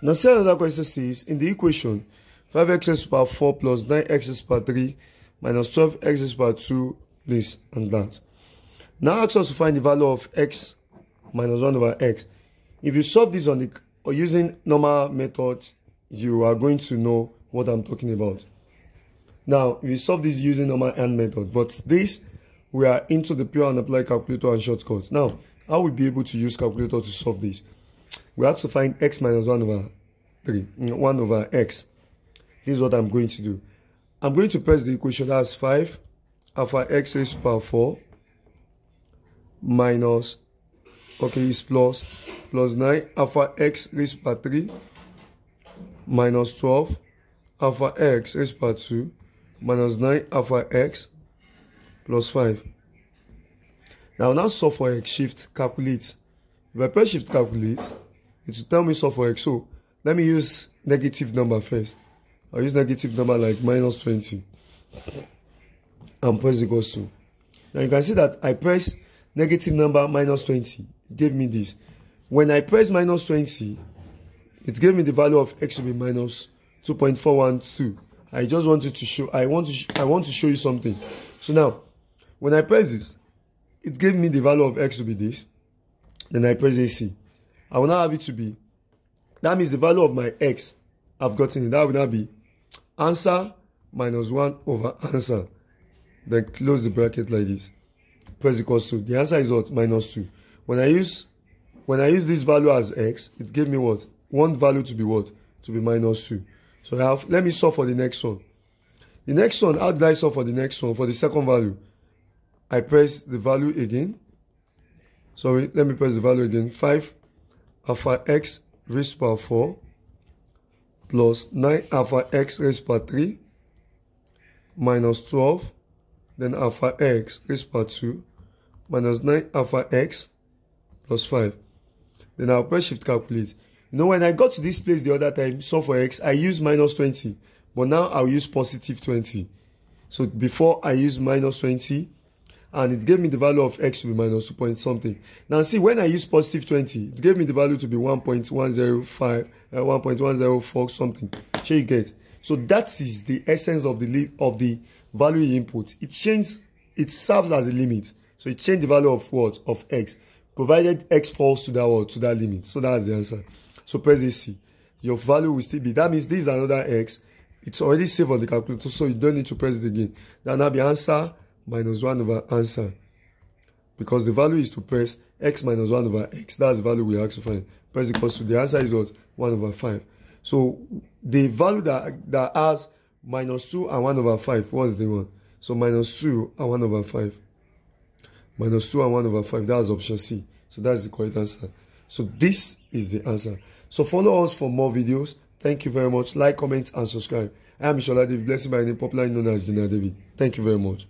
Now see another question says, in the equation 5x power 4 plus 9x power 3 minus 12x power 2, this and that. Now ask us to find the value of x minus 1 over x. If you solve this on the or using normal methods, you are going to know what I'm talking about. Now we solve this using normal hand method, but this we are into the pure and applied calculator and shortcuts. Now I will be able to use calculator to solve this. We have to find x minus 1 over x. This is what I'm going to do. I'm going to press the equation. That's 5 alpha x raised to power 4 minus, okay, is plus 9 alpha x raised to power 3 minus 12 alpha x raised to power 2 minus 9 alpha x plus 5. Now solve for x, shift calculate. If I press shift calculate, it will tell me solve for x. So let me use negative number first. I'll use negative number like minus 20 and press equals to. Now you can see that I press negative number minus 20. It gave me this. When I press minus 20, it gave me the value of x to be minus 2.412. I just wanted to show. I want to show you something. So now, when I press this, it gave me the value of x to be this. Then I press AC. I will now have it to be. That means the value of my x, I've gotten it. That will now be answer minus 1 over answer. Then close the bracket like this. Press equals to. The answer is what? Minus 2. When I use this value as x, it gave me what? One value to be what? To be minus 2. So I have, let me solve for the next one. The next one, how do I solve for the next one? For the second value, I press the value again. Sorry, let me press the value again. 5 alpha x raised to power 4 plus 9 alpha x raised to power 3 minus 12, then alpha x raised to power 2 minus 9 alpha x plus 5. Then I'll press shift calculate. You know, when I got to this place the other time, solve for x, I used minus 20. But now I'll use positive 20. So before I used minus 20, and it gave me the value of x to be minus 2 point something. Now see, when I use positive 20, it gave me the value to be 1.105, 1.104 something. So you get. So that is the essence of the value input. It serves as a limit. So it changed the value of what? Of x, provided x falls to that what? To that limit. So that's the answer. So press AC. Your value will still be. That means this is another x. It's already saved on the calculator, so you don't need to press it again. That now be answer minus 1 over answer, because the value is to press x minus 1 over x. That's the value we have to find. Press equals to. The answer is what? 1 over 5. So the value that has minus 2 and 1 over 5 was the one. So minus 2 and 1 over 5. Minus 2 and 1 over 5. That's option C. So that's the correct answer. So this is the answer. So follow us for more videos. Thank you very much. Like, comment, and subscribe. I am Mishola Blessed by the popular known as Dina Devi. Thank you very much.